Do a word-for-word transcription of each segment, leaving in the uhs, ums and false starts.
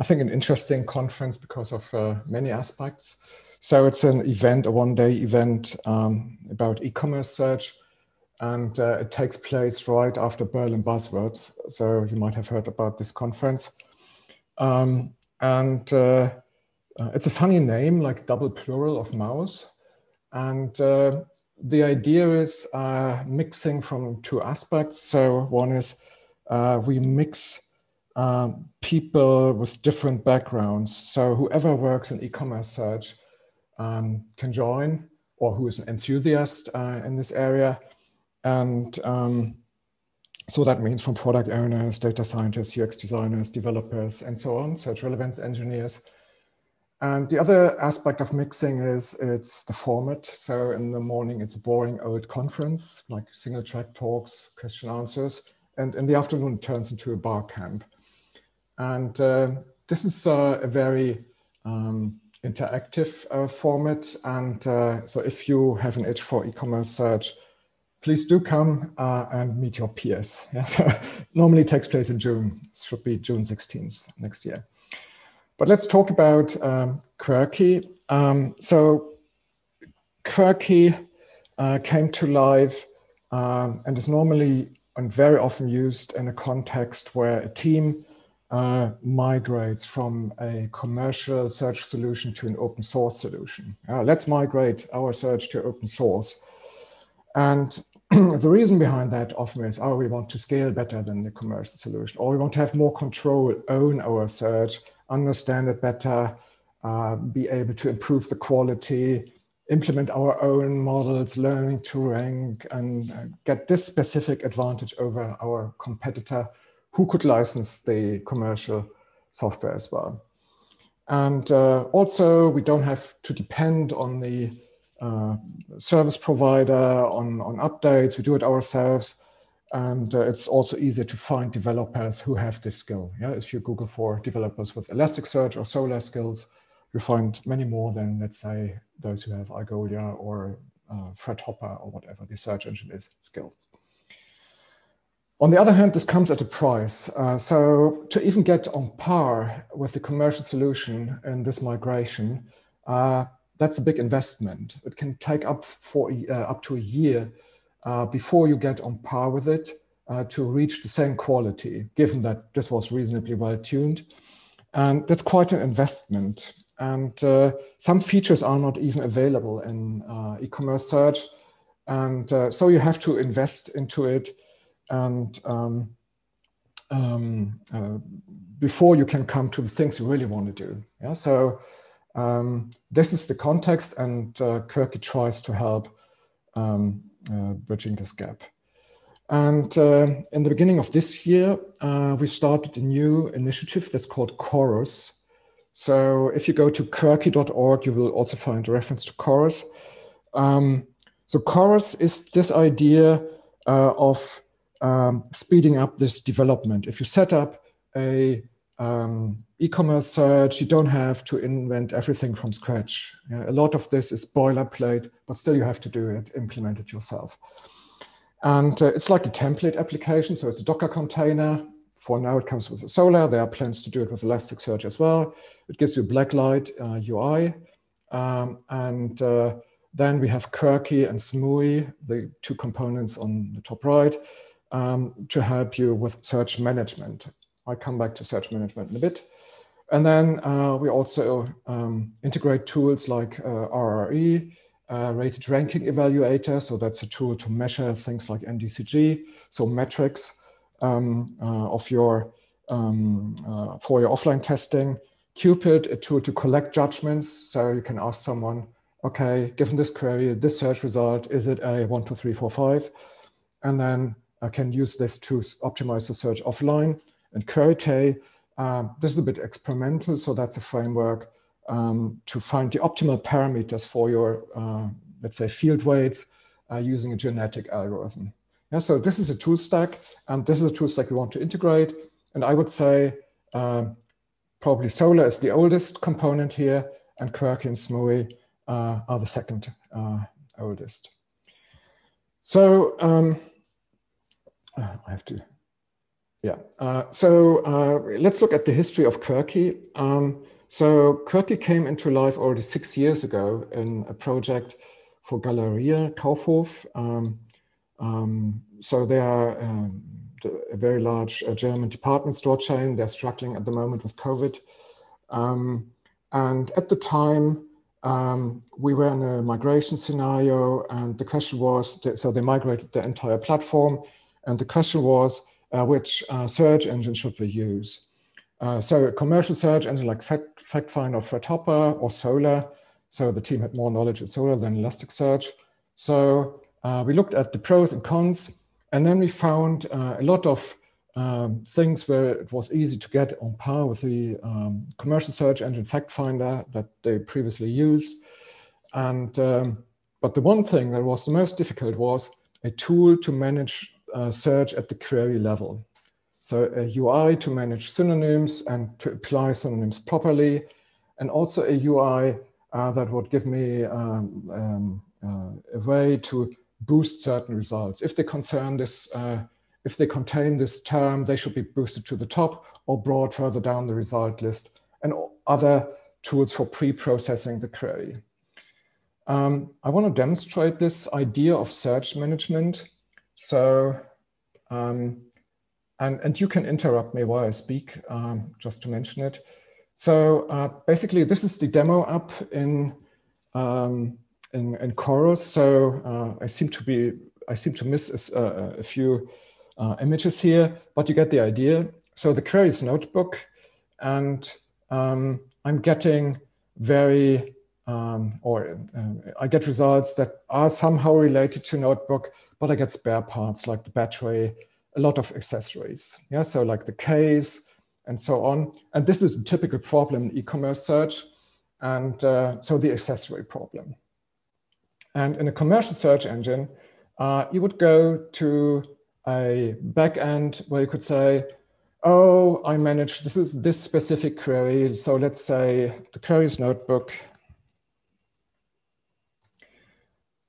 I think, an interesting conference because of uh, many aspects. So it's an event, a one-day event um, about e-commerce search, and uh, it takes place right after Berlin Buzzwords. So you might have heard about this conference. Um, and uh, it's a funny name, like double plural of mouse. And uh, the idea is uh, mixing from two aspects. So one is uh, we mix Um, people with different backgrounds. So whoever works in e-commerce search um, can join, or who is an enthusiast uh, in this area. And um, so that means from product owners, data scientists, U X designers, developers, and so on, search relevance engineers. And the other aspect of mixing is it's the format. So in the morning, it's a boring old conference, like single track talks, question answers. And in the afternoon, it turns into a bar camp. And uh, this is uh, a very um, interactive uh, format. And uh, so if you have an itch for e-commerce search, please do come uh, and meet your peers. Yeah? So normally it takes place in June. It should be June sixteenth next year. But let's talk about um, Querqy. Um, so Querqy uh, came to life um, and is normally and very often used in a context where a team Uh, migrates from a commercial search solution to an open source solution. Uh, let's migrate our search to open source. And the reason behind that often is, oh, we want to scale better than the commercial solution, or we want to have more control, own our search, understand it better, uh, be able to improve the quality, implement our own models, learning to rank, and uh, get this specific advantage over our competitor who could license the commercial software as well. And uh, also, we don't have to depend on the uh, service provider, on, on updates. We do it ourselves. And uh, it's also easier to find developers who have this skill. Yeah? If you Google for developers with Elasticsearch or Solr skills, you find many more than, let's say, those who have Galeria or uh, Fred Hopper or whatever the search engine is skill. On the other hand, this comes at a price. Uh, so to even get on par with the commercial solution in this migration, uh, that's a big investment. It can take up, for, uh, up to a year uh, before you get on par with it uh, to reach the same quality, given that this was reasonably well tuned. And that's quite an investment. And uh, some features are not even available in uh, e-commerce search. And uh, so you have to invest into it. And um, um, uh, before you can come to the things you really want to do. Yeah? So um, this is the context, and uh, Querqy tries to help um, uh, bridging this gap. And uh, in the beginning of this year, uh, we started a new initiative that's called Chorus. So if you go to querqy dot org, you will also find a reference to Chorus. Um, so Chorus is this idea uh, of Um, speeding up this development. If you set up a um, e-commerce search, you don't have to invent everything from scratch. Yeah, a lot of this is boilerplate, but still you have to do it, implement it yourself. And uh, it's like a template application. So it's a Docker container. For now, it comes with Solr. There are plans to do it with Elasticsearch as well. It gives you Blacklight uh, U I. Um, and uh, then we have Querqy and S M U I, the two components on the top right. Um, to help you with search management. I'll come back to search management in a bit. And then uh, we also um, integrate tools like uh, R R E, uh, Rated Ranking Evaluator. So that's a tool to measure things like N D C G, so metrics um, uh, of your, um, uh, for your offline testing. Cupid, a tool to collect judgments. So you can ask someone, okay, given this query, this search result, is it a one, two, three, four, five? And then I can use this to optimize the search offline. And Querqy, uh, this is a bit experimental, so that's a framework um, to find the optimal parameters for your, uh, let's say, field weights uh, using a genetic algorithm. Yeah, so this is a tool stack, and this is a tool stack we want to integrate. And I would say uh, probably Solr is the oldest component here, and Querqy and S M U I uh, are the second uh, oldest. So, um, I have to Yeah, uh, so uh, let's look at the history of Querqy. Um, so Querqy came into life already six years ago in a project for Galeria Kaufhof. Um, um, so they are um, a very large uh, German department store chain. They're struggling at the moment with COVID. Um, and at the time, um, we were in a migration scenario. And the question was, that, so they migrated the entire platform. And the question was, Uh, which uh, search engine should we use? Uh, so a commercial search engine like Fact, FactFinder or Fred Hopper or Solr. So the team had more knowledge at Solr than Elasticsearch. So uh, we looked at the pros and cons, and then we found uh, a lot of um, things where it was easy to get on par with the um, commercial search engine FactFinder that they previously used. And um, but the one thing that was the most difficult was a tool to manage Uh, search at the query level. So a U I to manage synonyms and to apply synonyms properly, and also a U I uh, that would give me um, um, uh, a way to boost certain results. If they concern this, uh, if they contain this term, they should be boosted to the top or brought further down the result list, and other tools for pre-processing the query. Um, I want to demonstrate this idea of search management. So, um, and, and you can interrupt me while I speak, um, just to mention it. So uh, basically this is the demo app in, um, in, in Chorus. So uh, I seem to be, I seem to miss a, a few uh, images here, but you get the idea. So the queries notebook, and um, I'm getting very, um, or uh, I get results that are somehow related to notebook, but I get spare parts like the battery, a lot of accessories. Yeah, so like the case and so on. And this is a typical problem in e-commerce search. And uh, so the accessory problem. And in a commercial search engine, uh, you would go to a backend where you could say, oh, I manage this is this specific query. So let's say the queries notebook.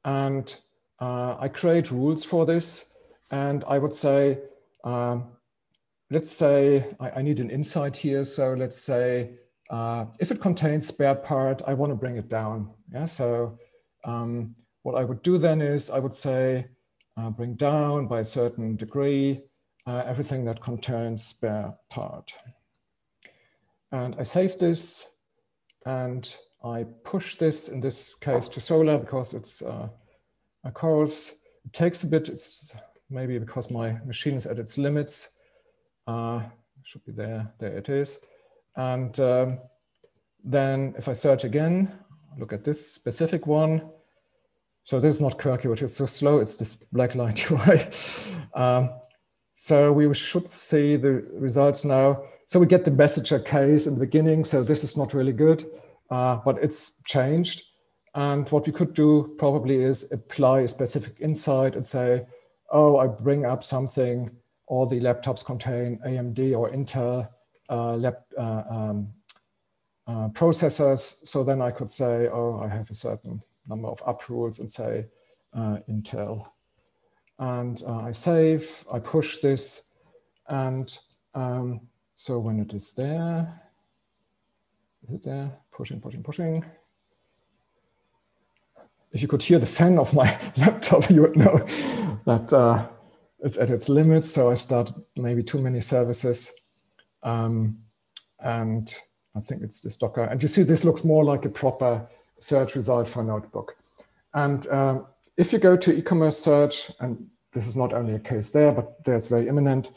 And Uh, I create rules for this, and I would say, um, let's say I, I need an insight here. So let's say uh, if it contains spare part, I want to bring it down. Yeah. So um, what I would do then is I would say uh, bring down by a certain degree uh, everything that contains spare part. And I save this, and I push this in this case to Solr because it's. Uh, Of course, it takes a bit, it's maybe because my machine is at its limits. Uh, should be there, there it is. And um, then if I search again, look at this specific one. So this is not Querqy, which is so slow, it's this blacklight U I. um, so we should see the results now. So we get the messenger case in the beginning, so this is not really good, uh, but it's changed. And what we could do probably is apply a specific insight and say, oh, I bring up something, all the laptops contain A M D or Intel uh, lab, uh, um, uh, processors. So then I could say, oh, I have a certain number of up rules and say uh, Intel. And uh, I save, I push this. And um, so when it is there, is it there? Pushing, pushing, pushing. If you could hear the fan of my laptop, you would know that uh, it's at its limits. So I started maybe too many services. Um, and I think it's this Docker. And you see, this looks more like a proper search result for notebook. And um, if you go to e-commerce search, and this is not only a case there, but there's very imminent.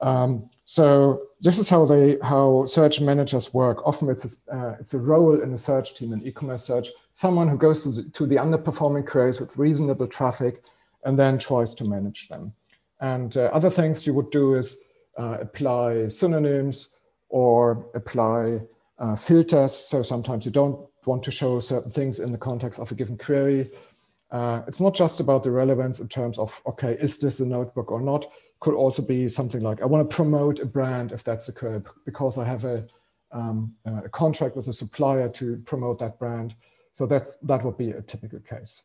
Um, so this is how they how search managers work. Often it's a, uh, it's a role in a search team in e-commerce search. Someone who goes to the, to the underperforming queries with reasonable traffic, and then tries to manage them. And uh, other things you would do is uh, apply synonyms or apply uh, filters. So sometimes you don't want to show certain things in the context of a given query. Uh, it's not just about the relevance in terms of, okay, is this a notebook or not? Could also be something like, I want to promote a brand if that's the query, because I have a, um, a contract with a supplier to promote that brand. So that's, that would be a typical case.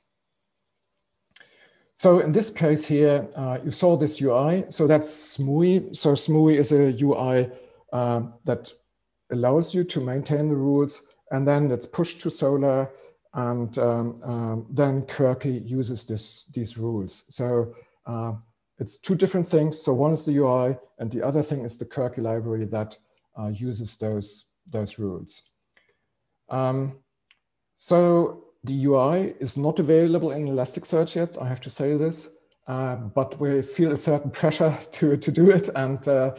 So in this case here, uh, you saw this U I. So that's S M U I. So S M U I is a U I uh, that allows you to maintain the rules, and then it's pushed to Solr, and um, um, then Querqy uses this, these rules. So uh, it's two different things. So one is the U I, and the other thing is the Querqy library that uh, uses those, those rules. Um, so the U I is not available in Elasticsearch yet, I have to say this, uh, but we feel a certain pressure to, to do it, and uh,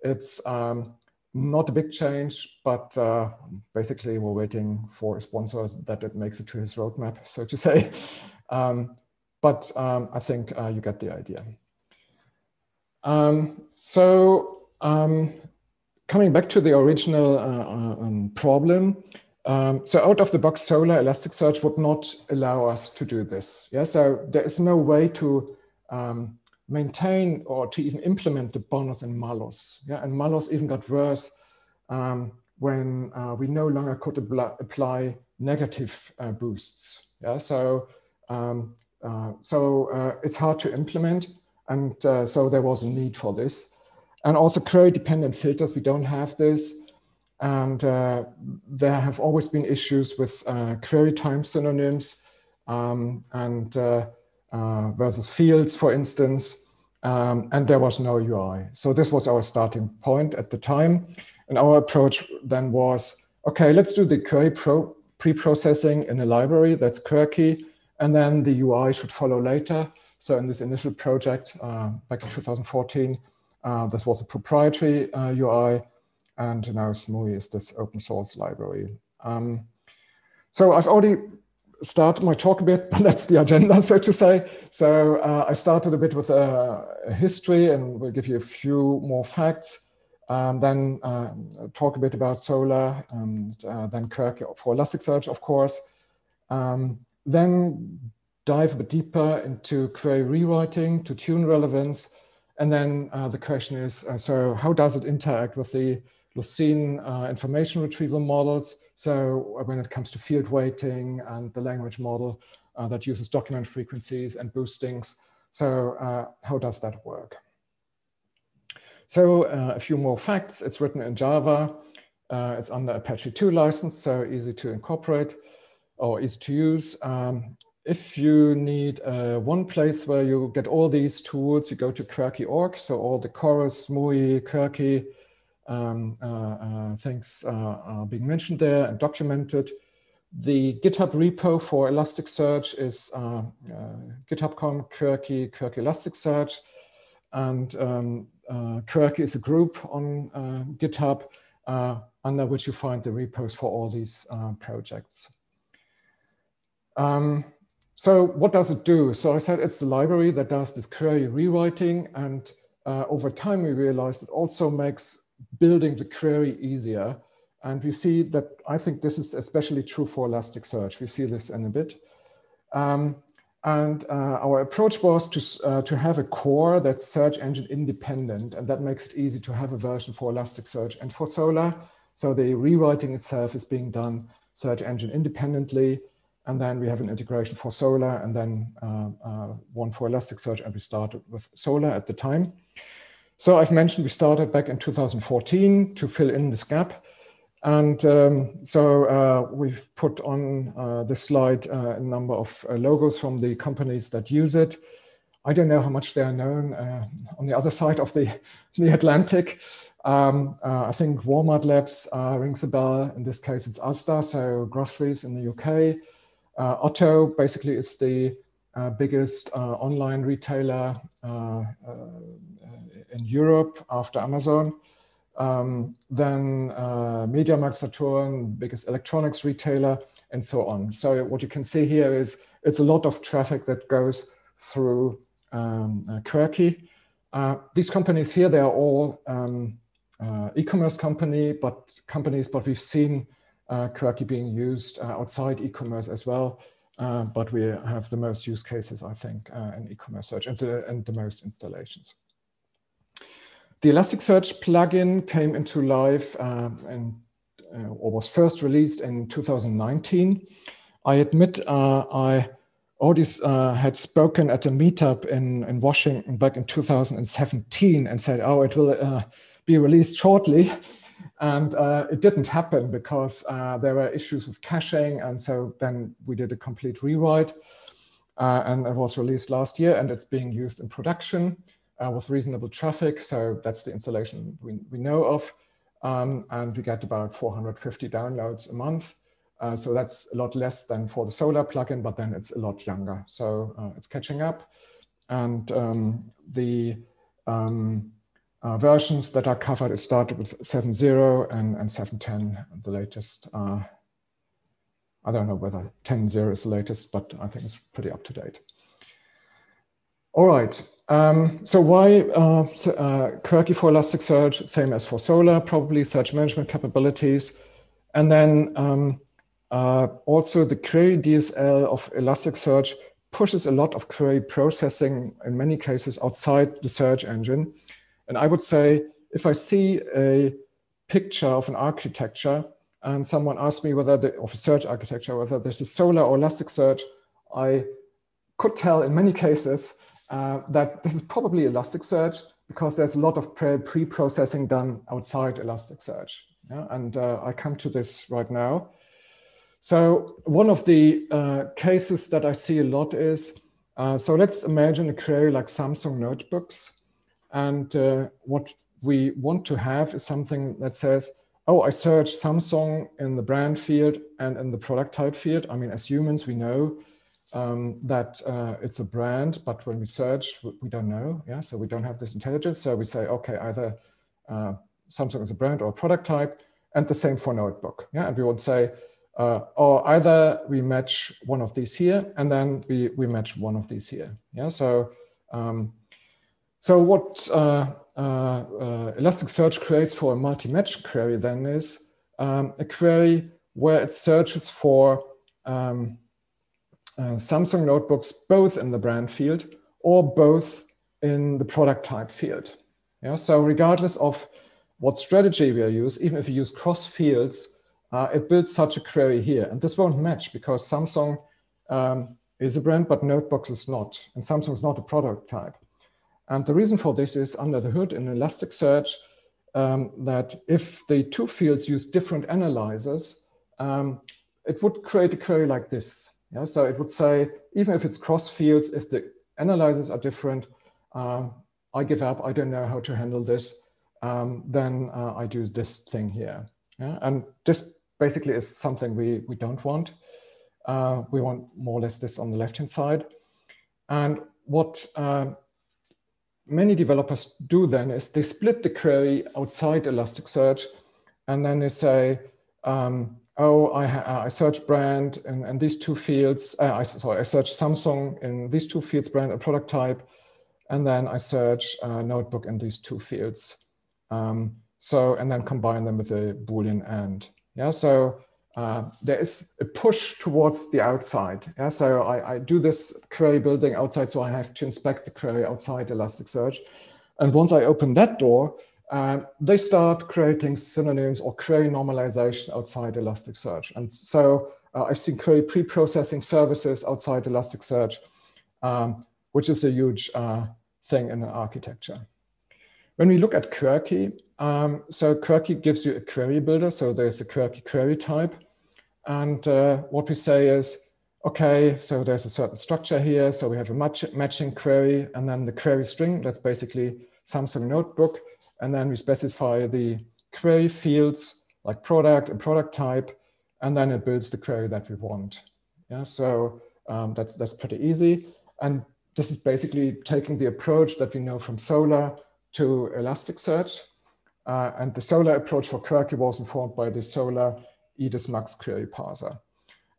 it's um, not a big change, but uh, basically we're waiting for a sponsor that it makes it to his roadmap, so to say. Um, but um, I think uh, you get the idea. Um, so um, coming back to the original uh, um, problem, Um, so out of the box, Solr Elasticsearch would not allow us to do this. Yeah, so there is no way to um, maintain or to even implement the bonus and malus. Yeah, and malus even got worse um, when uh, we no longer could apply negative uh, boosts. Yeah, so um, uh, so uh, it's hard to implement, and uh, so there was a need for this. And also query-dependent filters, we don't have this. And uh, there have always been issues with uh, query time synonyms um, and uh, uh, versus fields, for instance, um, and there was no U I. So this was our starting point at the time. And our approach then was, okay, let's do the query pro pre-processing in a library, that's Querqy, and then the U I should follow later. So in this initial project, uh, back in two thousand fourteen, uh, this was a proprietary uh, U I. And now S M U I is this open source library. Um, so I've already started my talk a bit, but that's the agenda, so to say. So uh, I started a bit with a, a history, and we'll give you a few more facts. Um, then uh, talk a bit about Solr, and uh, then Querqy for Elasticsearch, of course. Um, then dive a bit deeper into query rewriting to tune relevance. And then uh, the question is, uh, so how does it interact with the Lucene uh, information retrieval models? So when it comes to field weighting and the language model uh, that uses document frequencies and boostings. So uh, how does that work? So uh, a few more facts. It's written in Java. Uh, it's under Apache two license, so easy to incorporate or easy to use. Um, if you need uh, one place where you get all these tools, you go to Querqy dot org. So all the Chorus, S M U I, Querqy, Um, uh, uh, things uh, are being mentioned there and documented. The GitHub repo for Elasticsearch is uh, uh, github dot com, Querqy, Querqy Elasticsearch, and um, uh, Querqy is a group on uh, GitHub uh, under which you find the repos for all these uh, projects. Um, so what does it do? So I said it's the library that does this query rewriting, and uh, over time we realized it also makes building the query easier. And we see that, I think this is especially true for Elasticsearch. We see this in a bit. Um, and uh, our approach was to, uh, to have a core that's search engine independent, and that makes it easy to have a version for Elasticsearch and for Solr. So the rewriting itself is being done search engine independently. And then we have an integration for Solr, and then uh, uh, one for Elasticsearch, and we started with Solr at the time. So I've mentioned we started back in two thousand fourteen to fill in this gap. And um, so uh, we've put on uh, this slide uh, a number of uh, logos from the companies that use it. I don't know how much they are known uh, on the other side of the, the Atlantic. Um, uh, I think Walmart Labs uh, rings a bell. In this case, it's Asda, so groceries in the U K. Uh, Otto basically is the uh, biggest uh, online retailer uh, uh, in Europe after Amazon. Um, then uh, MediaMarkt Saturn, biggest electronics retailer, and so on. So what you can see here is it's a lot of traffic that goes through um, uh, Querqy. Uh, these companies here, they are all um, uh, e-commerce company, but companies, but we've seen uh, Querqy being used uh, outside e-commerce as well. Uh, but we have the most use cases, I think, uh, in e-commerce search, and the, and the most installations. The Elasticsearch plugin came into life uh, and, uh, or was first released in two thousand nineteen. I admit uh, I Odys uh, had spoken at a meetup in, in Washington back in two thousand seventeen and said, oh, it will uh, be released shortly. And uh, it didn't happen because uh, there were issues with caching. And so then we did a complete rewrite. Uh, and it was released last year, and it's being used in production uh, with reasonable traffic. So that's the installation we, we know of. Um, and we get about four hundred fifty downloads a month. Uh, so that's a lot less than for the Solr plugin, but then it's a lot younger. So uh, it's catching up. And um, the um, uh, versions that are covered, it started with seven point zero and, and seven point ten, the latest. Uh, I don't know whether ten point zero is the latest, but I think it's pretty up to date. All right. Um, so why uh, so, uh, Querqy for Elasticsearch, same as for Solr, probably search management capabilities. And then um, uh, also the query D S L of Elasticsearch pushes a lot of query processing, in many cases, outside the search engine. And I would say, if I see a picture of an architecture and someone asks me whether the, of a search architecture, whether this is Solr or Elasticsearch, I could tell in many cases Uh, that this is probably Elasticsearch because there's a lot of pre-processing done outside Elasticsearch. Yeah? And uh, I come to this right now. So one of the uh, cases that I see a lot is, uh, so let's imagine a query like Samsung notebooks. And uh, what we want to have is something that says, oh, I searched Samsung in the brand field and in the product type field. I mean, as humans, we know Um, that uh, it's a brand, but when we search, we, we don't know. Yeah, so we don't have this intelligence. So we say, okay, either uh, Samsung is a brand or a product type, and the same for notebook. Yeah, and we would say, uh, or either we match one of these here, and then we we match one of these here. Yeah, so um, so what uh, uh, uh, Elasticsearch creates for a multi-match query then is um, a query where it searches for Um, Uh, Samsung notebooks, both in the brand field or both in the product type field. Yeah? So regardless of what strategy we use, even if we use cross fields, uh, it builds such a query here. And this won't match because Samsung um, is a brand, but notebooks is not. And Samsung is not a product type. And the reason for this is under the hood in Elasticsearch um, that if the two fields use different analyzers, um, it would create a query like this. Yeah, so it would say, even if it's cross fields, if the analyzers are different, um, I give up, I don't know how to handle this, um, then uh, I do this thing here. Yeah? And this basically is something we, we don't want. Uh, we want more or less this on the left-hand side. And what uh, many developers do then is they split the query outside Elasticsearch, and then they say, um, oh, I, I search brand in, in these two fields. Uh, I, sorry, I search Samsung in these two fields, brand and product type. And then I search uh, notebook in these two fields. Um, so, and then combine them with a Boolean and. Yeah, so uh, there is a push towards the outside. Yeah, so I, I do this query building outside, so I have to inspect the query outside Elasticsearch. And once I open that door, Um, they start creating synonyms or query normalization outside Elasticsearch. And so uh, I've seen query pre-processing services outside Elasticsearch, um, which is a huge uh, thing in architecture. When we look at Querqy, um, so Querqy gives you a query builder. So there's a Querqy query type. And uh, what we say is, okay, so there's a certain structure here. So we have a match, matching query and then the query string. That's basically Samsung notebook. And then we specify the query fields like product and product type, and then it builds the query that we want. Yeah, so um, that's, that's pretty easy. And this is basically taking the approach that we know from Solr to Elasticsearch. Uh, and the Solr approach for Querqy was informed by the Solr EdisMax query parser.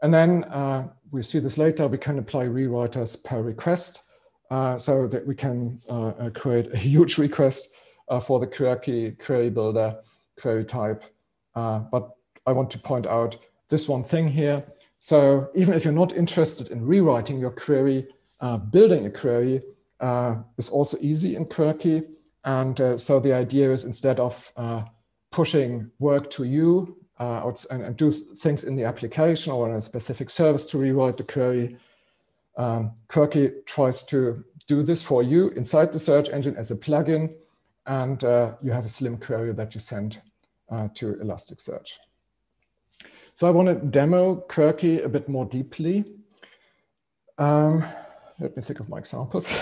And then uh, we see this later, we can apply rewriters per request uh, so that we can uh, create a huge request Uh, for the Querqy query builder, query type. Uh, but I want to point out this one thing here. So even if you're not interested in rewriting your query, uh, building a query uh, is also easy in Querqy. And uh, so the idea is instead of uh, pushing work to you uh, and, and do things in the application or in a specific service to rewrite the query, Um, Querqy tries to do this for you inside the search engine as a plugin, and uh, you have a slim query that you send uh, to Elasticsearch. So I want to demo Querqy a bit more deeply. Um, let me think of my examples.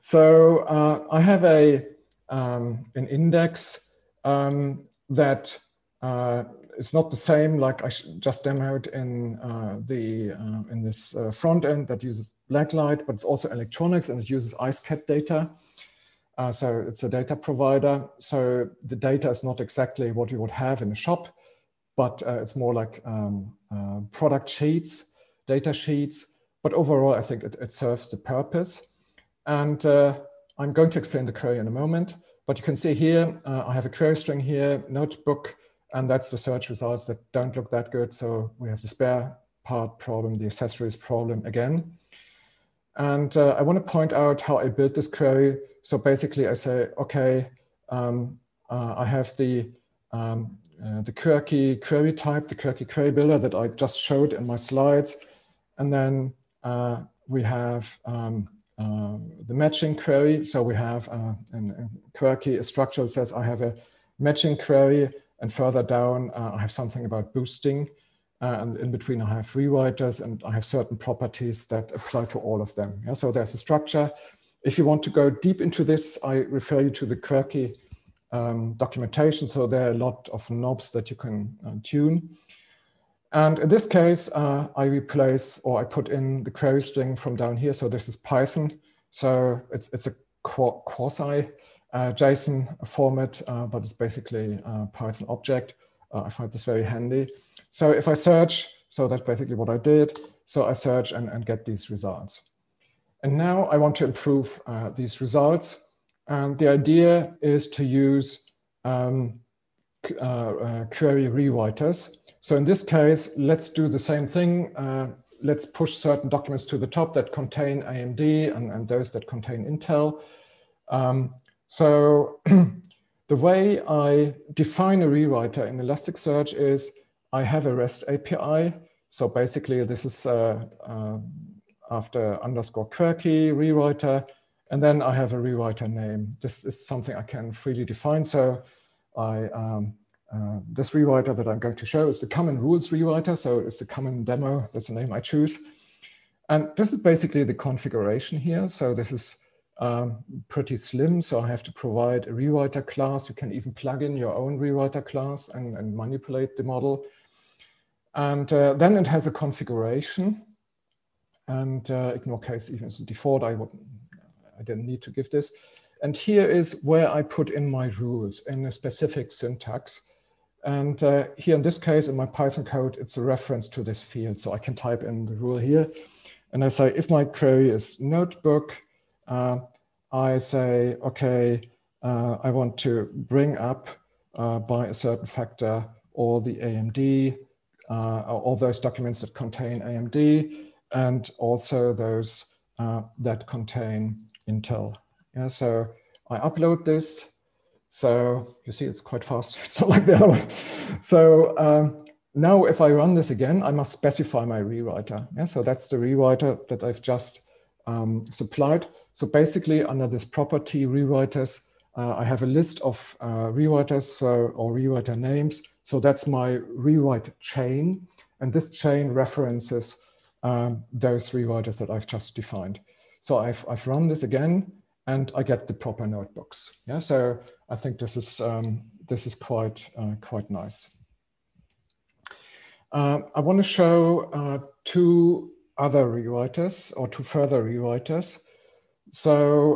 So uh, I have a, um, an index um, that uh, is not the same like I just demoed in, uh, the, uh, in this uh, front end that uses blacklight, but it's also electronics and it uses ICECAT data. Uh, so it's a data provider. So the data is not exactly what you would have in a shop, but uh, it's more like um, uh, product sheets, data sheets. But overall, I think it, it serves the purpose. And uh, I'm going to explain the query in a moment, but you can see here, uh, I have a query string here, notebook, and that's the search results that don't look that good. So we have the spare part problem, the accessories problem again. And uh, I want to point out how I built this query. So basically I say, okay, um, uh, I have the, um, uh, the Querqy query type, the Querqy query builder that I just showed in my slides. And then uh, we have, um, Um, the matching query. So we have uh, in, in Querqy a structure that says I have a matching query, and further down uh, I have something about boosting, uh, and in between I have rewriters, and I have certain properties that apply to all of them. Yeah, so there's a structure. If you want to go deep into this, I refer you to the Querqy um, documentation. So there are a lot of knobs that you can uh, tune. And in this case, uh, I replace or I put in the query string from down here. So this is Python. So it's, it's a quasi uh, JSON format, uh, but it's basically a Python object. Uh, I find this very handy. So if I search, so that's basically what I did. So I search and, and get these results. And now I want to improve uh, these results. And the idea is to use um, uh, uh, query rewriters. So in this case, let's do the same thing. Uh, let's push certain documents to the top that contain A M D and, and those that contain Intel. Um, so the way I define a rewriter in Elasticsearch is I have a REST A P I. So basically this is uh, uh, after underscore Querqy rewriter. And then I have a rewriter name. This is something I can freely define. So I, um, Uh, this rewriter that I'm going to show is the common rules rewriter. So it's the common demo, that's the name I choose. And this is basically the configuration here. So this is um, pretty slim. So I have to provide a rewriter class. You can even plug in your own rewriter class and, and manipulate the model. And uh, then it has a configuration. And uh, ignore case even as a default, I, would, I didn't need to give this. And here is where I put in my rules in a specific syntax. And uh, here in this case, in my Python code, it's a reference to this field. So I can type in the rule here. And I say, if my query is notebook, uh, I say, okay, uh, I want to bring up uh, by a certain factor all the A M D, uh, all those documents that contain A M D, and also those uh, that contain Intel. Yeah, so I upload this. So you see, it's quite fast. It's not like the other one. So um, now if I run this again, I must specify my rewriter. Yeah, so that's the rewriter that I've just um, supplied. So basically under this property rewriters, uh, I have a list of uh, rewriters so, or rewriter names. So that's my rewrite chain. And this chain references um, those rewriters that I've just defined. So I've, I've run this again and I get the proper notebooks. Yeah, so I think this is um, this is quite uh, quite nice. Uh, I want to show uh, two other rewriters or two further rewriters. So,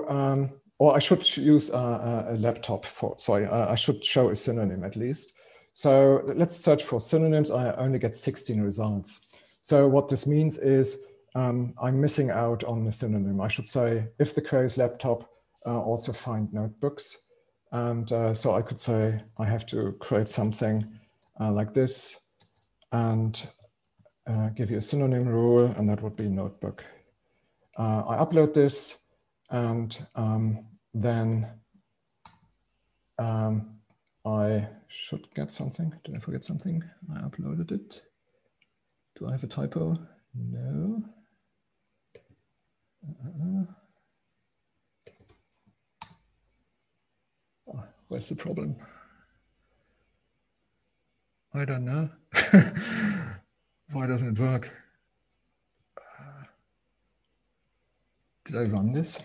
um, or I should use a, a laptop for. Sorry, I should show a synonym at least. So let's search for synonyms. I only get sixteen results. So what this means is, Um, I'm missing out on the synonym. I should say, if the query is laptop, uh, also find notebooks. And uh, so I could say, I have to create something uh, like this and uh, give you a synonym rule, and that would be notebook. Uh, I upload this, and um, then um, I should get something. Did I forget something? I uploaded it. Do I have a typo? No. Uh, oh, where's the problem? I don't know. Why doesn't it work? Uh, did I run this?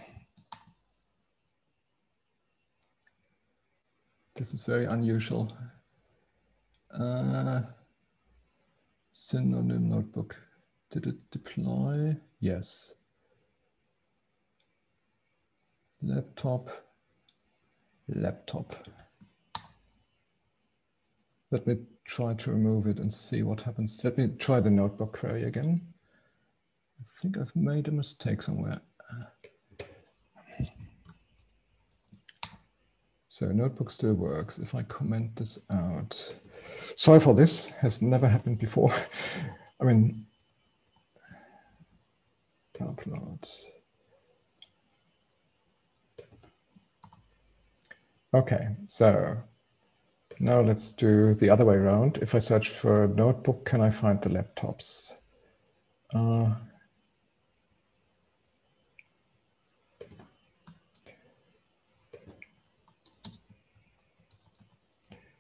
This is very unusual. Uh, synonym notebook. Did it deploy? Yes. Laptop, laptop. Let me try to remove it and see what happens. Let me try the notebook query again. I think I've made a mistake somewhere. So notebook still works. If I comment this out. Sorry for this, has never happened before. I mean, uploads. Okay, so now let's do the other way around. If I search for a notebook, can I find the laptops? Uh,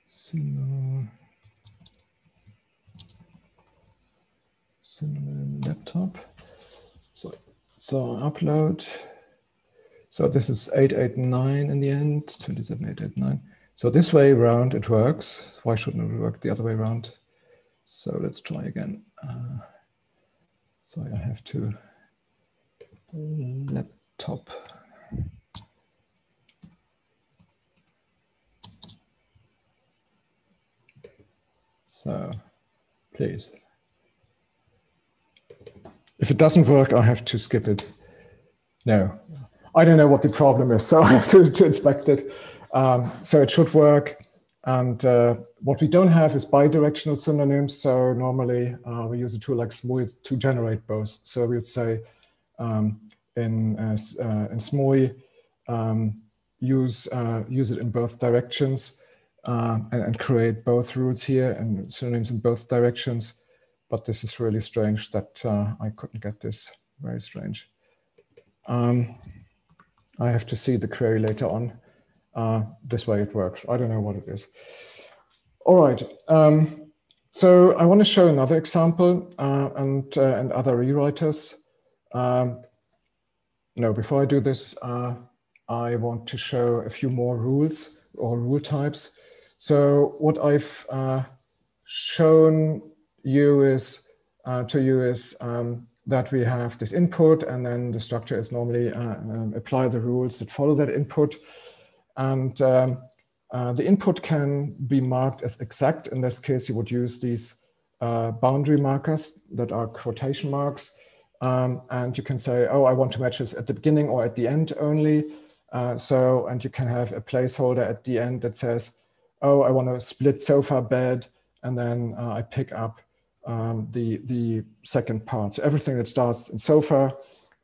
synonym, synonym laptop. So, so upload. So this is eight eight nine in the end, twenty-seven eight eight nine. So this way around it works. Why shouldn't it work the other way around? So let's try again. Uh, so I have to laptop. So please. If it doesn't work, I have to skip it. No. I don't know what the problem is, so I have to, to inspect it. Um, so it should work. And uh, what we don't have is bidirectional synonyms. So normally uh, we use a tool like S M U I to generate both. So we would say um, in, uh, uh, in S M U I, um, use, uh, use it in both directions uh, and, and create both roots here and synonyms in both directions. But this is really strange that uh, I couldn't get this. Very strange. Um, I have to see the query later on. Uh, this way it works. I don't know what it is. All right. Um, so I want to show another example uh, and, uh, and other rewriters. Um, no, before I do this, uh, I want to show a few more rules or rule types. So what I've uh, shown you is, uh, to you is, um, that we have this input, and then the structure is normally uh, um, apply the rules that follow that input. And um, uh, the input can be marked as exact. In this case, you would use these uh, boundary markers that are quotation marks. Um, and you can say, oh, I want to match this at the beginning or at the end only. Uh, so, and you can have a placeholder at the end that says, oh, I want to split sofa bed. And then uh, I pick up Um, the, the second part. So everything that starts in sofa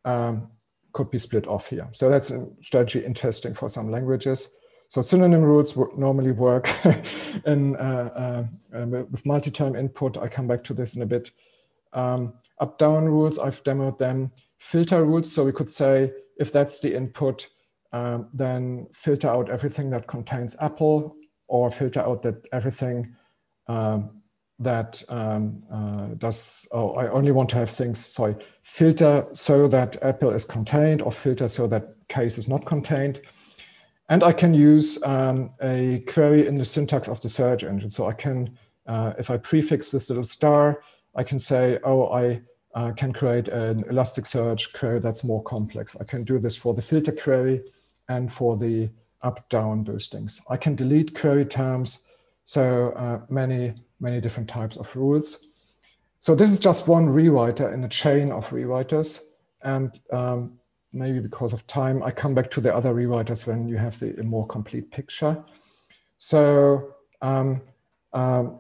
um, could be split off here. So that's a strategy interesting for some languages. So synonym rules would normally work in, uh, uh, uh, with multi-term input. I'll come back to this in a bit. Um, Up-down rules, I've demoed them. Filter rules, so we could say if that's the input, um, then filter out everything that contains Apple, or filter out that everything um, that um, uh, does, oh, I only want to have things, sorry, filter so that Apple is contained, or filter so that case is not contained. And I can use um, a query in the syntax of the search engine. So I can, uh, if I prefix this little star, I can say, oh, I uh, can create an Elasticsearch query that's more complex. I can do this for the filter query and for the up-down boostings. I can delete query terms, so uh, many, many different types of rules. So this is just one rewriter in a chain of rewriters. And um, maybe because of time, I come back to the other rewriters when you have the a more complete picture. So, um, um,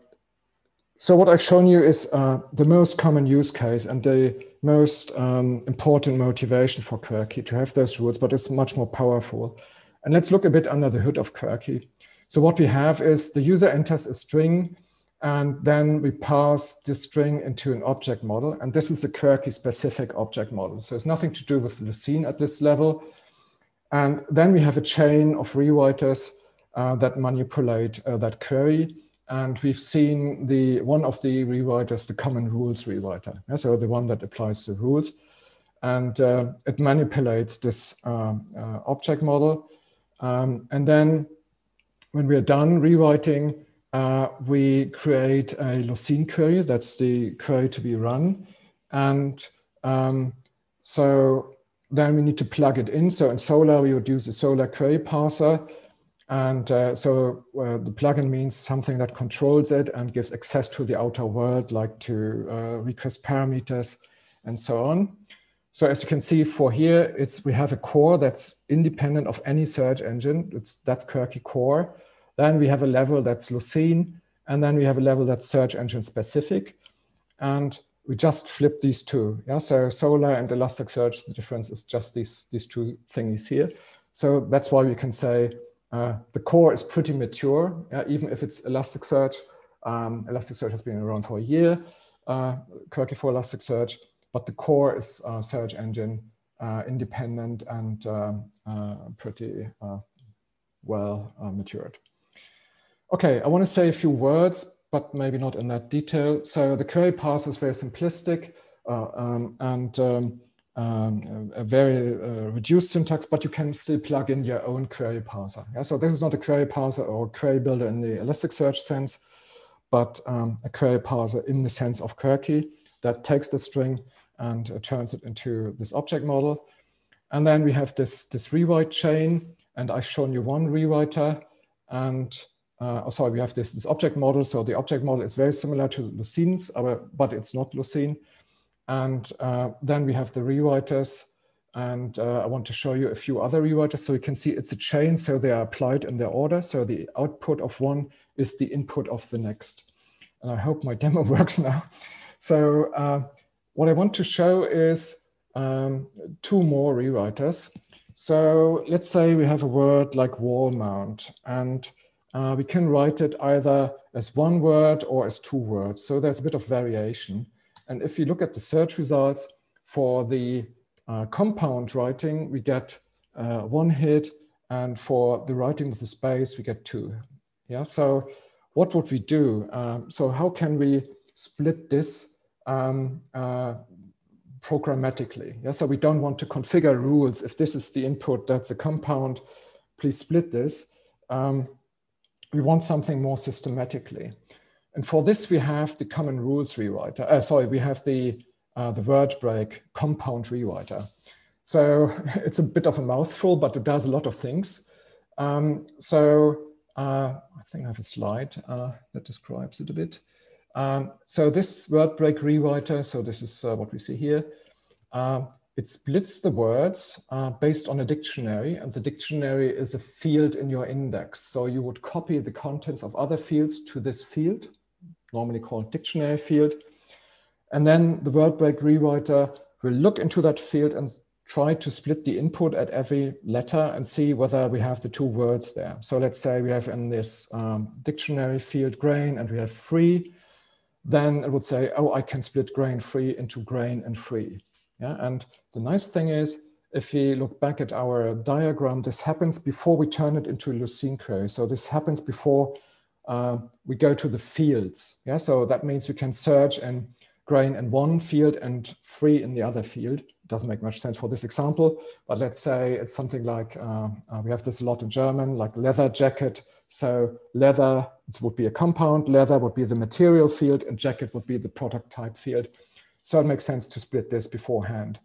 so what I've shown you is uh, the most common use case and the most um, important motivation for Querqy to have those rules, but it's much more powerful. And let's look a bit under the hood of Querqy. So what we have is the user enters a string And then we pass this string into an object model. And this is a Querqy specific object model. So it's nothing to do with Lucene at this level. And then we have a chain of rewriters uh, that manipulate uh, that query. And we've seen the one of the rewriters, the common rules rewriter. Yeah? So the one that applies the rules. And uh, it manipulates this uh, uh, object model. Um, and then when we're done rewriting, uh, we create a Lucene query. That's the query to be run. And um, so then we need to plug it in. So in Solr, we would use a Solr query parser. And uh, so uh, the plugin means something that controls it and gives access to the outer world, like to uh, request parameters and so on. So as you can see for here, it's we have a core that's independent of any search engine. It's, that's Querqy core. Then we have a level that's Lucene. And then we have a level that's search engine specific. And we just flip these two. Yeah? So Solr and Elasticsearch, the difference is just these, these two thingies here. So that's why we can say uh, the core is pretty mature, yeah? Even if it's Elasticsearch. Um, Elasticsearch has been around for a year, uh, Querqy for Elasticsearch. But the core is uh, search engine uh, independent and uh, uh, pretty uh, well uh, matured. Okay, I want to say a few words, but maybe not in that detail. So the query parser is very simplistic uh, um, and um, um, a very uh, reduced syntax, but you can still plug in your own query parser. Yeah? So this is not a query parser or query builder in the Elasticsearch sense, but um, a query parser in the sense of Querqy that takes the string and uh, turns it into this object model. And then we have this, this rewrite chain, and I've shown you one rewriter. And uh, oh, sorry, we have this, this object model. So the object model is very similar to Lucene's, but it's not Lucene. And uh, then we have the rewriters. And uh, I want to show you a few other rewriters. So you can see it's a chain, so they are applied in their order. So the output of one is the input of the next. And I hope my demo works now. So uh, what I want to show is um, two more rewriters. So let's say we have a word like wall mount, and uh, we can write it either as one word or as two words. So there's a bit of variation. And if you look at the search results for the uh, compound writing, we get uh, one hit, and for the writing with the space, we get two. Yeah. So what would we do? Um, so how can we split this um, uh, programmatically? Yeah? So we don't want to configure rules. If this is the input, that's a compound, please split this. Um, we want something more systematically. And for this, we have the common rules rewriter. Uh, sorry, we have the, uh, the word break compound rewriter. So it's a bit of a mouthful, but it does a lot of things. Um, so uh, I think I have a slide uh, that describes it a bit. Um, so this word break rewriter, so this is uh, what we see here, uh, it splits the words uh, based on a dictionary, and the dictionary is a field in your index. So you would copy the contents of other fields to this field, normally called dictionary field, and then the word break rewriter will look into that field and try to split the input at every letter and see whether we have the two words there. So let's say we have in this um, dictionary field grain, and we have free. Then it would say, oh, I can split grain free into grain and free. Yeah? And the nice thing is, if we look back at our diagram, this happens before we turn it into a Lucene query. So this happens before uh, we go to the fields. Yeah? So that means we can search and grain in one field and free in the other field. Doesn't make much sense for this example, but let's say it's something like, uh, uh, we have this a lot in German, like leather jacket. So leather, it would be a compound, leather would be the material field, and jacket would be the product type field. So it makes sense to split this beforehand.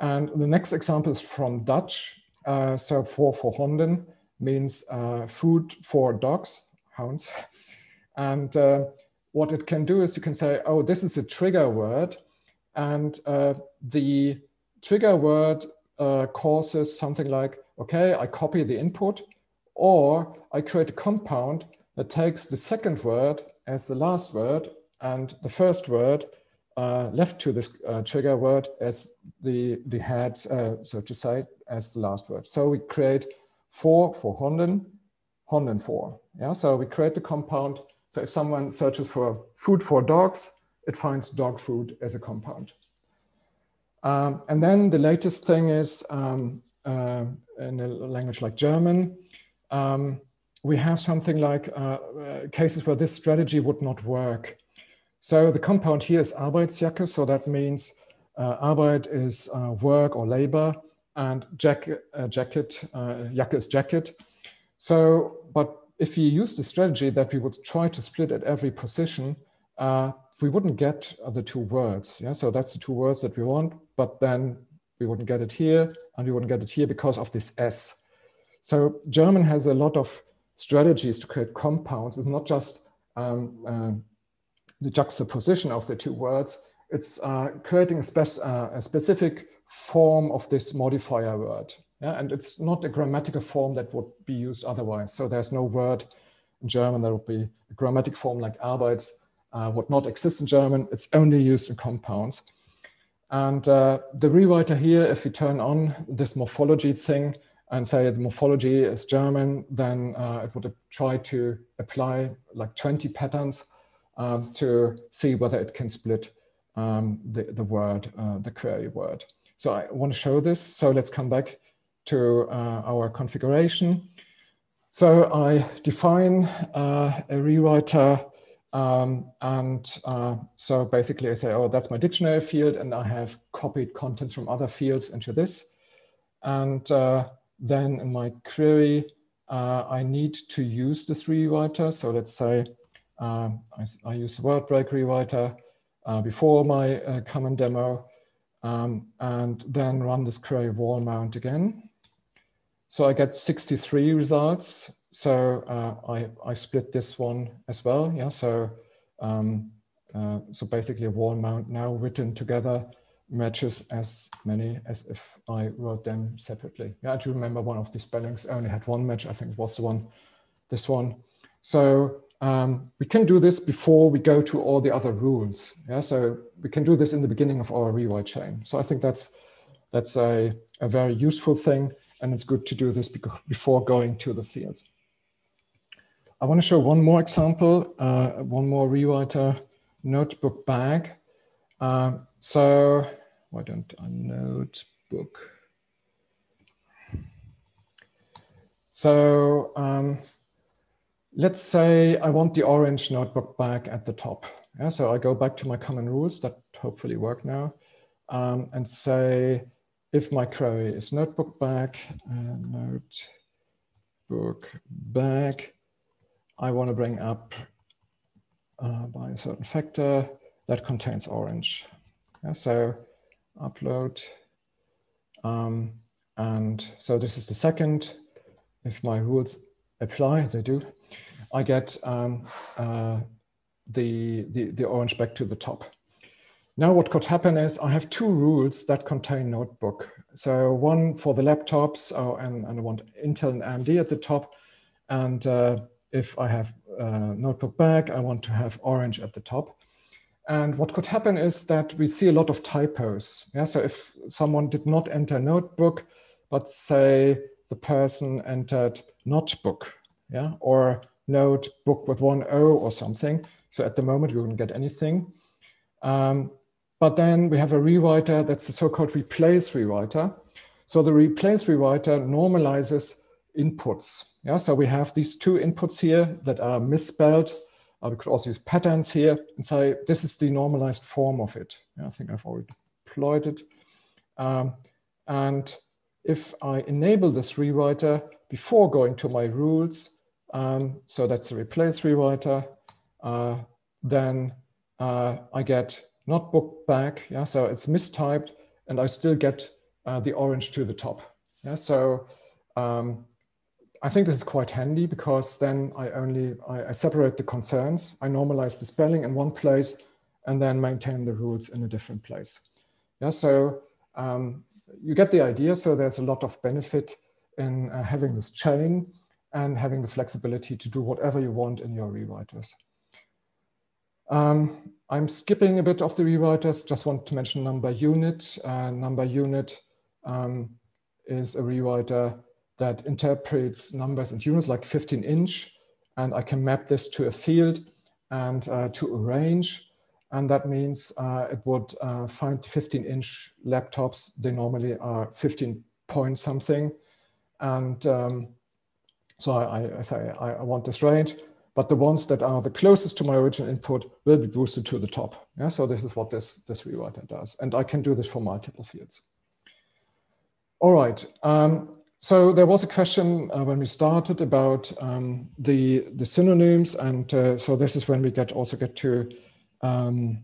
And the next example is from Dutch. Uh, so for, for honden means uh, food for dogs, hounds. And uh, what it can do is you can say, oh, this is a trigger word. And uh, the trigger word uh, causes something like, okay, I copy the input, or I create a compound that takes the second word as the last word and the first word uh, left to this uh, trigger word as the, the head, uh, so to say, as the last word. So we create four for honden, honden four. Yeah? So we create the compound, So if someone searches for food for dogs, it finds dog food as a compound. Um, and then the latest thing is um, uh, in a language like German, um, we have something like uh, uh, cases where this strategy would not work. So the compound here is Arbeitsjacke, so that means uh, Arbeit is uh, work or labor, and jack, uh, jacket, uh, Jacke is jacket. So, but if you use the strategy that we would try to split at every position, uh, we wouldn't get the two words. Yeah, so that's the two words that we want, but then we wouldn't get it here and we wouldn't get it here because of this S. So German has a lot of strategies to create compounds. It's not just um, uh, the juxtaposition of the two words, it's uh, creating a, spec uh, a specific form of this modifier word. Yeah, and it's not a grammatical form that would be used otherwise. So there's no word in German that would be a grammatic form like Arbeits uh, would not exist in German. It's only used in compounds. And uh, the rewriter here, if we turn on this morphology thing and say the morphology is German, then uh, it would try to apply like twenty patterns um, to see whether it can split um, the, the word, uh, the query word. So I want to show this. So let's come back to uh, our configuration. So I define uh, a rewriter um, and uh, so basically I say, oh, that's my dictionary field and I have copied contents from other fields into this. And uh, then in my query, uh, I need to use this rewriter. So let's say uh, I, I use the word break rewriter uh, before my uh, common demo um, and then run this query wall mount again. So I get sixty-three results. So uh, I, I split this one as well. Yeah. So, um, uh, so basically a wall mount now written together matches as many as if I wrote them separately. Yeah, I do remember one of the spellings only had one match. I think it was the one, this one. So um, we can do this before we go to all the other rules. Yeah. So we can do this in the beginning of our rewrite chain. So I think that's, that's a, a very useful thing. And it's good to do this before going to the fields. I want to show one more example, uh, one more rewriter notebook bag. Uh, so why don't I notebook? So um, let's say I want the orange notebook bag at the top. Yeah, so I go back to my common rules that hopefully work now um, and say, if my query is notebook bag, uh, notebook bag, I want to bring up uh, by a certain factor that contains orange. Yeah, so upload. Um, and so this is the second. If my rules apply, they do, I get um, uh, the, the, the orange back to the top. Now what could happen is I have two rules that contain notebook. So one for the laptops oh, and, and I want Intel and A M D at the top. And uh, if I have uh, notebook back, I want to have orange at the top. And what could happen is that we see a lot of typos. Yeah, so if someone did not enter notebook, but say the person entered notebook, yeah, or notebook with one O or something. So at the moment we wouldn't get anything. Um, But then we have a rewriter that's the so-called replace rewriter. So the replace rewriter normalizes inputs. Yeah, so we have these two inputs here that are misspelled. Uh, we could also use patterns here and say this is the normalized form of it. Yeah, I think I've already deployed it. Um, and if I enable this rewriter before going to my rules, um, so that's the replace rewriter, uh, then uh, I get notebook back, yeah, so it's mistyped and I still get uh, the orange to the top. Yeah, so um, I think this is quite handy because then I only, I, I separate the concerns, I normalize the spelling in one place and then maintain the rules in a different place. Yeah, so um, you get the idea. So there's a lot of benefit in uh, having this chain and having the flexibility to do whatever you want in your rewriters. Um, I'm skipping a bit of the rewriters, just want to mention number unit. Uh, number unit um, is a rewriter that interprets numbers and units like fifteen inch. And I can map this to a field and uh, to arrange. And that means uh, it would uh, find fifteen inch laptops. They normally are fifteen point something. And um, so I, I say I want this range, but the ones that are the closest to my original input will be boosted to the top. Yeah, so this is what this, this rewriter does. And I can do this for multiple fields. All right. Um, so there was a question uh, when we started about um, the, the synonyms. And uh, so this is when we get also get to um,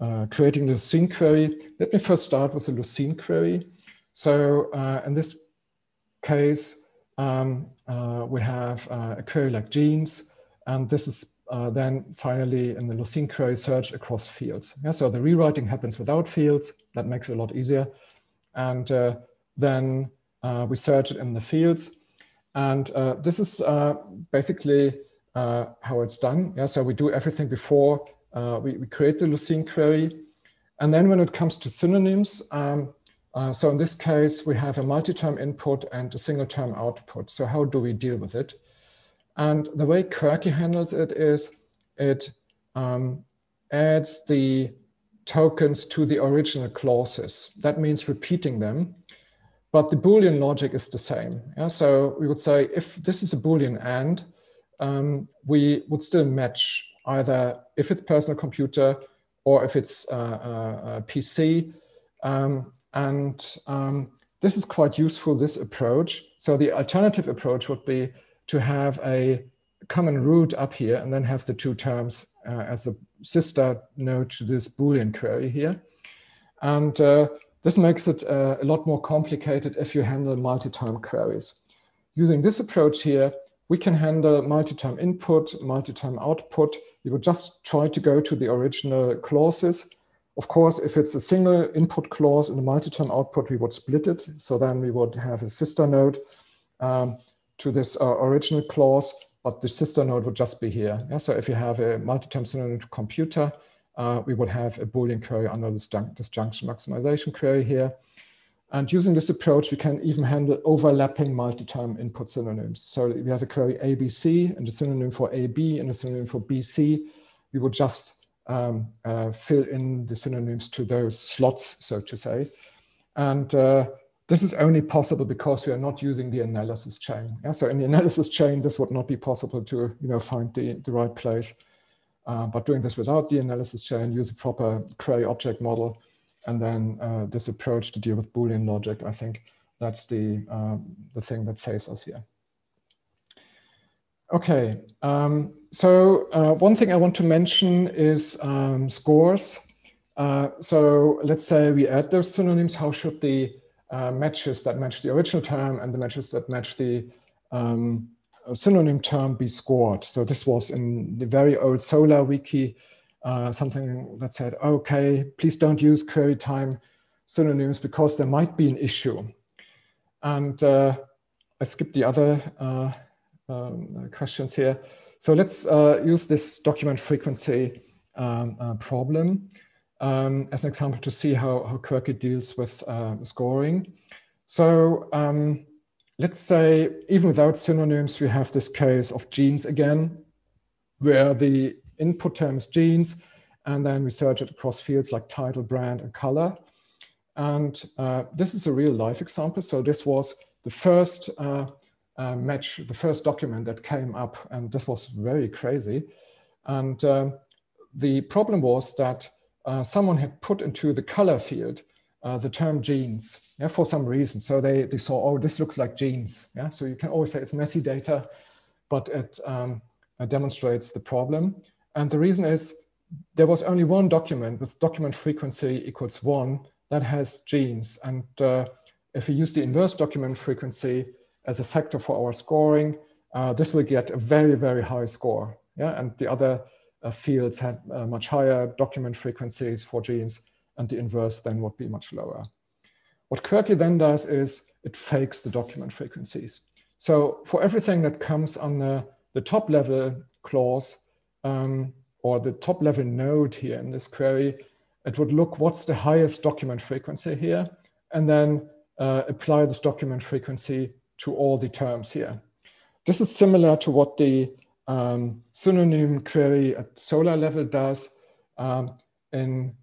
uh, creating the Lucene query. Let me first start with the Lucene query. So uh, in this case, um, uh, we have uh, a query like genes. And this is uh, then finally in the Lucene query search across fields. Yeah, so the rewriting happens without fields. That makes it a lot easier. And uh, then uh, we search it in the fields. And uh, this is uh, basically uh, how it's done. Yeah, so we do everything before uh, we, we create the Lucene query. And then when it comes to synonyms, um, uh, so in this case, we have a multi-term input and a single-term output. So how do we deal with it? And the way Querqy handles it is it um, adds the tokens to the original clauses. That means repeating them. But the Boolean logic is the same. Yeah? So we would say if this is a Boolean and, um, we would still match either if it's personal computer or if it's uh, uh, P C. Um, and um, this is quite useful, this approach. So the alternative approach would be to have a common root up here and then have the two terms uh, as a sister node to this Boolean query here. And uh, this makes it uh, a lot more complicated if you handle multi-term queries. Using this approach here, we can handle multi-term input, multi-term output. You would just try to go to the original clauses. Of course, if it's a single input clause and a multi-term output, we would split it. So then we would have a sister node um, to this uh, original clause, but the sister node would just be here. Yeah? So if you have a multi-term synonym to computer, Uh, we would have a Boolean query under this disjunction maximization query here. And using this approach, we can even handle overlapping multi-term input synonyms. So we have a query A B C and a synonym for A B and a synonym for B C. We would just um, uh, fill in the synonyms to those slots, so to say. And uh, this is only possible because we are not using the analysis chain. Yeah? So in the analysis chain, this would not be possible to you know, find the, the right place. Uh, but doing this without the analysis chain, use a proper query object model, and then uh, this approach to deal with Boolean logic, I think that's the, um, the thing that saves us here. Okay, um, so uh, one thing I want to mention is um, scores. Uh, so let's say we add those synonyms. How should the uh, matches that match the original term and the matches that match the um, a synonym term be scored? So this was in the very old Solr wiki, uh, something that said, okay, please don't use query time synonyms because there might be an issue. And uh, I skipped the other uh, um, questions here. So let's uh, use this document frequency um, uh, problem um, as an example to see how, how Querqy deals with uh, scoring. So, um, let's say, even without synonyms, we have this case of genes again, where the input term is genes, and then we search it across fields like title, brand, and color. And uh, this is a real life example. So this was the first uh, uh, match, the first document that came up, and this was very crazy. And um, the problem was that uh, someone had put into the color field Uh, the term genes, yeah, for some reason. So they, they saw, oh, this looks like genes. Yeah? So you can always say it's messy data, but it um, uh, demonstrates the problem. And the reason is there was only one document with document frequency equals one that has genes. And uh, if we use the inverse document frequency as a factor for our scoring, uh, this will get a very, very high score. Yeah? And the other uh, fields had uh, much higher document frequencies for genes, and the inverse then would be much lower. What Querqy then does is it fakes the document frequencies. So for everything that comes on the, the top level clause um, or the top level node here in this query, it would look what's the highest document frequency here and then uh, apply this document frequency to all the terms here. This is similar to what the uh, um, synonym query at Solr level does. Um, in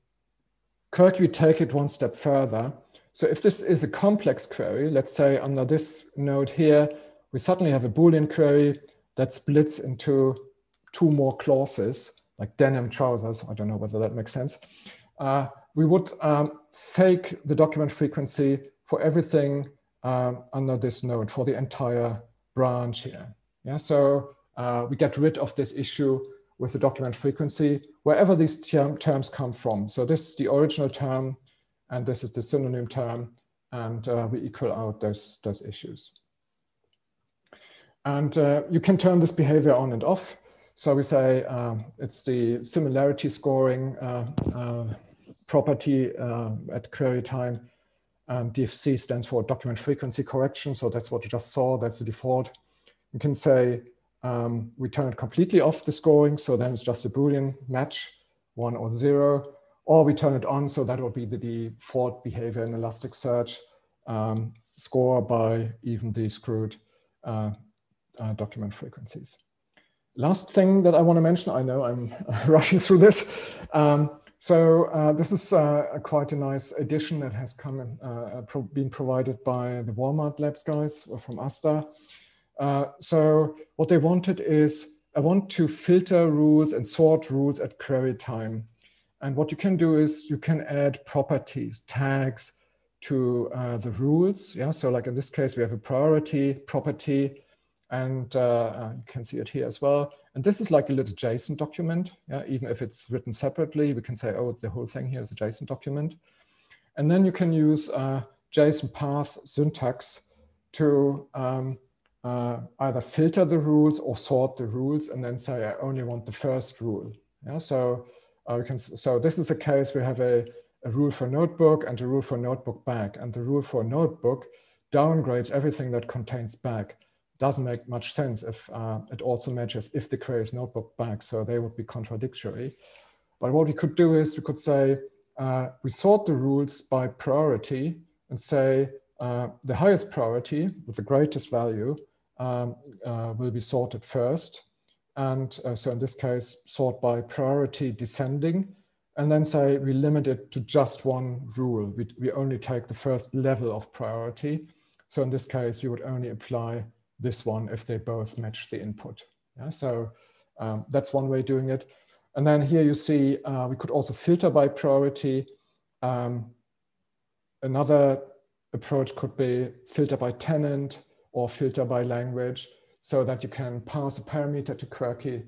Querqy, we take it one step further. So if this is a complex query, let's say under this node here, we suddenly have a Boolean query that splits into two more clauses, like denim trousers. I don't know whether that makes sense. Uh, we would um, fake the document frequency for everything um, under this node, for the entire branch here. Yeah, so uh, we get rid of this issue with the document frequency, wherever these term terms come from. So this is the original term, and this is the synonym term, and uh, we equal out those, those issues. And uh, you can turn this behavior on and off. So we say um, it's the similarity scoring uh, uh, property uh, at query time. Um, D F C stands for document frequency correction. So that's what you just saw, that's the default. You can say um, we turn it completely off, the scoring. So then it's just a Boolean match, one or zero. Or we turn it on, so that will be the default behavior in Elasticsearch, um, score by evenly screwed uh, uh, document frequencies. Last thing that I want to mention, I know I'm rushing through this. Um, so uh, this is uh, a quite a nice addition that has come in, uh, pro been provided by the Walmart Labs guys from Asda. Uh, so what they wanted is, I want to filter rules and sort rules at query time. And what you can do is you can add properties, tags to uh, the rules. Yeah, so like in this case, we have a priority property, and uh, you can see it here as well. And this is like a little JSON document. Yeah, even if it's written separately, we can say, oh, the whole thing here is a JSON document. And then you can use uh, JSON path syntax to um, uh, either filter the rules or sort the rules, and then say, I only want the first rule. Yeah, so. Uh, we can, so this is a case we have a, a rule for notebook and a rule for notebook bag, and the rule for notebook downgrades everything that contains bag. Doesn't make much sense if uh, it also matches if the query is notebook bag, so they would be contradictory. But what we could do is we could say uh, we sort the rules by priority and say uh, the highest priority with the greatest value um, uh, will be sorted first. And uh, so in this case, sort by priority descending, and then say we limit it to just one rule. We, we only take the first level of priority. So in this case, you would only apply this one if they both match the input. Yeah? So um, that's one way of doing it. And then here you see uh, we could also filter by priority. Um, another approach could be filter by tenant or filter by language, so that you can pass a parameter to Querqy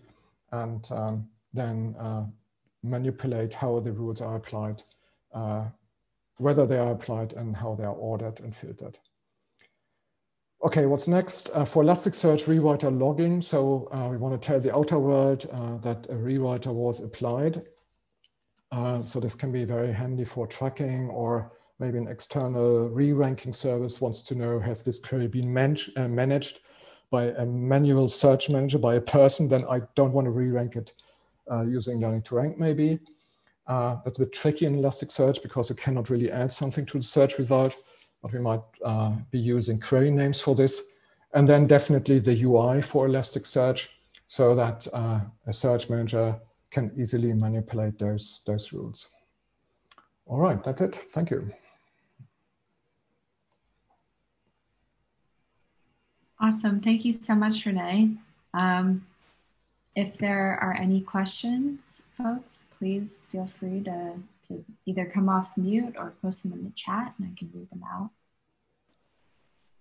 and um, then uh, manipulate how the rules are applied, uh, whether they are applied and how they are ordered and filtered. Okay, what's next? Uh, for Elasticsearch rewriter logging, so uh, we want to tell the outer world uh, that a rewriter was applied. Uh, so this can be very handy for tracking, or maybe an external re-ranking service wants to know, has this query been man uh, managed by a manual search manager, by a person, then I don't want to re-rank it uh, using learning to rank maybe. Uh, that's a bit tricky in Elasticsearch because you cannot really add something to the search result, but we might uh, be using query names for this. And then definitely the U I for Elasticsearch, so that uh, a search manager can easily manipulate those, those rules. All right, that's it, thank you. Awesome. Thank you so much, Renee. Um, if there are any questions, folks, please feel free to, to either come off mute or post them in the chat, and I can read them out.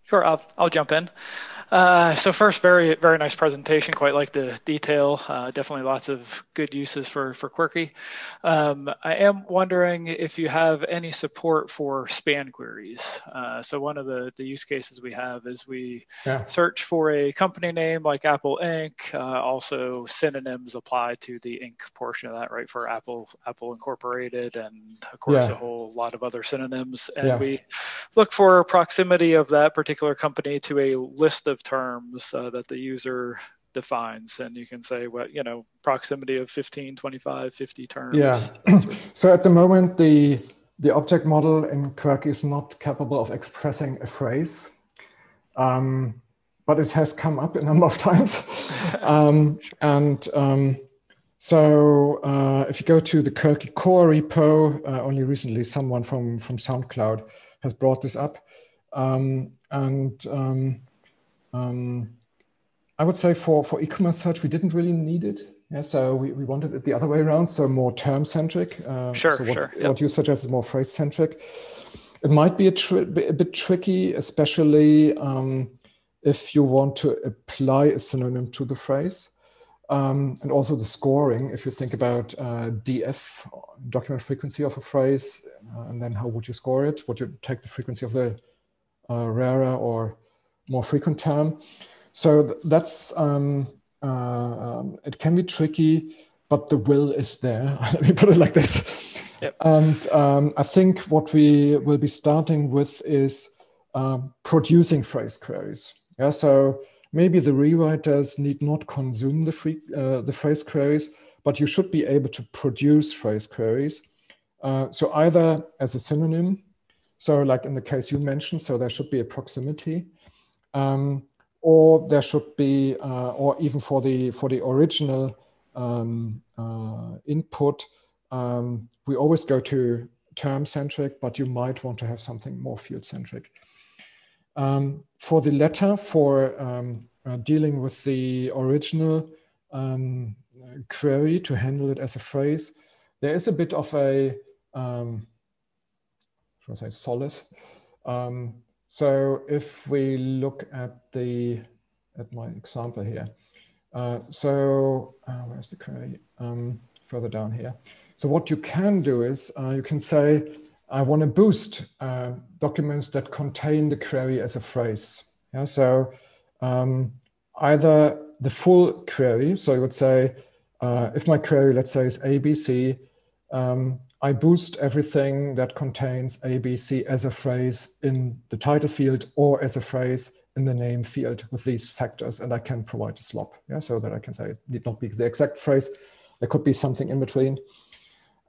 Sure, I'll, I'll jump in. Uh, so first, very, very nice presentation. Quite like the detail. Uh, definitely lots of good uses for, for Querqy. Um, I am wondering if you have any support for span queries. Uh, so one of the, the use cases we have is we yeah. search for a company name like Apple Incorporated. Uh, also synonyms apply to the Incorporated portion of that, right, for Apple, Apple Incorporated, and of course yeah. a whole lot of other synonyms. And yeah. we look for proximity of that particular company to a list of terms uh, that the user defines, and you can say what, well, you know, proximity of fifteen, twenty-five, fifty terms. Yeah. So at the moment, the the object model in Querqy is not capable of expressing a phrase. Um, but it has come up a number of times. um, and um, so uh, if you go to the Querqy core repo, uh, only recently someone from, from SoundCloud has brought this up. Um, and um, um, I would say for, for e-commerce search, we didn't really need it. Yeah, so we, we wanted it the other way around, so more term-centric. Uh, sure, so what, sure. Yep. What you suggest is more phrase-centric. It might be a, tri a bit tricky, especially um, if you want to apply a synonym to the phrase. Um, and also the scoring, if you think about uh, D F, document frequency of a phrase, uh, and then how would you score it? Would you take the frequency of the uh, rarer or more frequent term? So th that's... Um, Uh, um, it can be tricky, but the will is there. Let me put it like this. Yep. And um, I think what we will be starting with is uh, producing phrase queries. Yeah, so maybe the rewriters need not consume the, free, uh, the phrase queries, but you should be able to produce phrase queries. Uh, so either as a synonym, so like in the case you mentioned, so there should be a proximity. Um, Or there should be, uh, or even for the for the original um, uh, input, um, we always go to term-centric, but you might want to have something more field-centric. Um, for the letter, for um, uh, dealing with the original um, query to handle it as a phrase, there is a bit of a, um, should I say, solace. Um, So if we look at the at my example here, uh, so uh, where's the query? Um, further down here. So what you can do is uh, you can say, I want to boost uh, documents that contain the query as a phrase. Yeah. So um, either the full query. So you would say, uh, if my query, let's say, is A B C, um, I boost everything that contains A B C as a phrase in the title field or as a phrase in the name field with these factors, and I can provide a slop. Yeah, so that I can say it need not be the exact phrase. There could be something in between.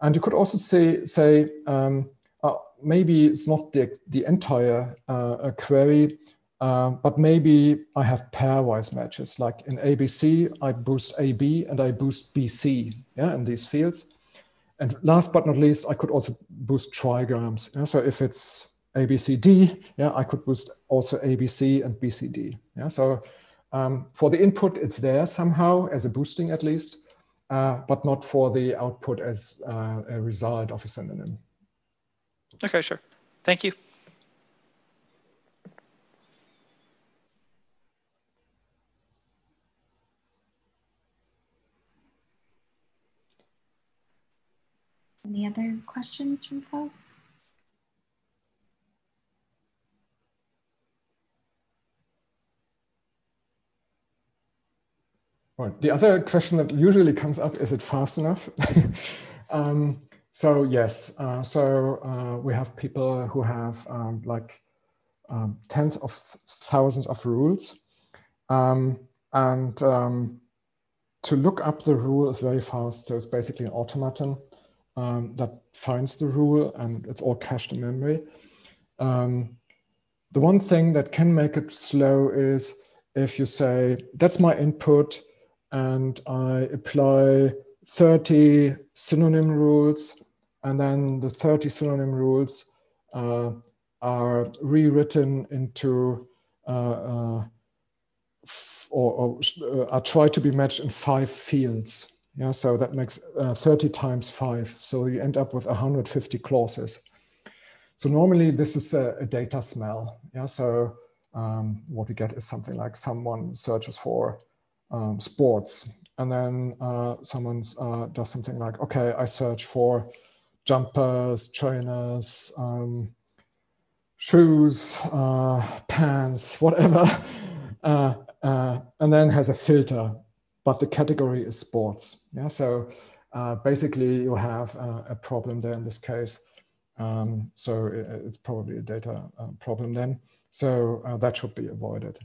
And you could also say, say um, uh, maybe it's not the, the entire uh, query, uh, but maybe I have pairwise matches. Like in A B C, I boost A B and I boost B C, yeah, in these fields. And last but not least, I could also boost trigrams. Yeah? So if it's A B C D, yeah, I could boost also A B C and B C D. Yeah? So um, for the input, it's there somehow as a boosting at least, uh, but not for the output as uh, a result of a synonym. Okay, sure. Thank you. Any other questions from folks? Right. The other question that usually comes up, is it fast enough? um, so yes, uh, so uh, we have people who have um, like um, tens of thousands of rules. Um, and um, to look up the rule is very fast. So it's basically an automaton. Um, that finds the rule, and it's all cached in memory. Um, the one thing that can make it slow is if you say, that's my input, and I apply thirty synonym rules, and then the thirty synonym rules uh, are rewritten into, uh, uh, or, or are tried to be matched in five fields. Yeah, so that makes uh, thirty times five. So you end up with one hundred fifty clauses. So normally this is a, a data smell. Yeah, so um, what we get is something like someone searches for um, sports, and then uh, someone uh, does something like, okay, I search for jumpers, trainers, um, shoes, uh, pants, whatever, uh, uh, and then has a filter. But the category is sports. Yeah, so uh, basically you have uh, a problem there in this case. Um, so it, it's probably a data uh, problem then. So uh, that should be avoided.